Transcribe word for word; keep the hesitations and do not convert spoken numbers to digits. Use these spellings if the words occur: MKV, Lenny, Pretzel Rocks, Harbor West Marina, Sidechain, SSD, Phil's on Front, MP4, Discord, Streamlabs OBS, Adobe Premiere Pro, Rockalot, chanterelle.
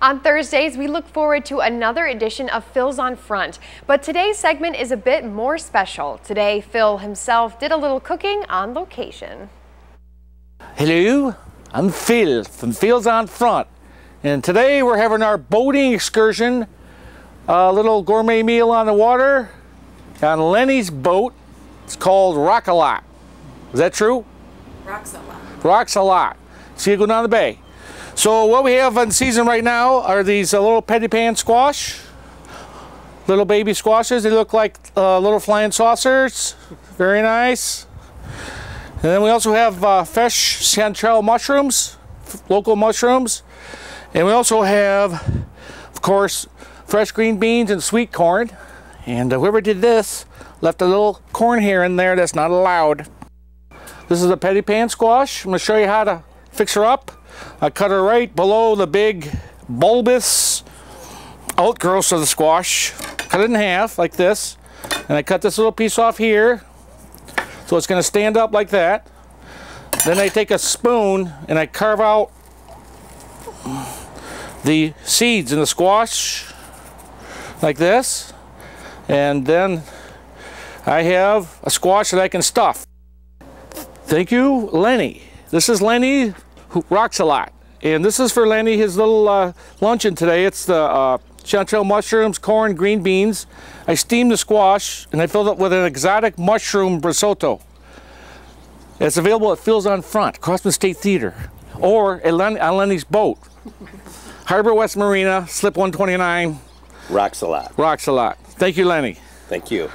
On Thursdays, we look forward to another edition of Phil's on Front, but today's segment is a bit more special. Today, Phil himself did a little cooking on location. Hello, I'm Phil from Phil's on Front, and today we're having our boating excursion, a little gourmet meal on the water on Lenny's boat. It's called Rockalot. Is that true? Rocks a lot. Rocks a lot. So you go down the bay. So what we have on season right now are these uh, little petty pan squash, little baby squashes. They look like uh, little flying saucers. Very nice. And then we also have uh, fresh chanterelle mushrooms, local mushrooms. And we also have, of course, fresh green beans and sweet corn. And whoever did this left a little corn hair in there that's not allowed. This is a petty pan squash. I'm going to show you how to fix her up. I cut her right below the big bulbous outgrowth of the squash. Cut it in half like this, and I cut this little piece off here, so it's going to stand up like that. Then I take a spoon and I carve out the seeds in the squash like this, and then I have a squash that I can stuff. Thank you, Lenny. This is Lenny who rocks a lot, and this is for Lenny, his little uh, luncheon today. It's the uh, chanterelle mushrooms, corn, green beans. I steamed the squash and I filled it with an exotic mushroom risotto. It's available at Phil's on Front, Crossman State Theater, or at Len on Lenny's boat, Harbor West Marina, slip one twenty-nine. Rocks a lot. Rocks a lot. Thank you, Lenny. Thank you.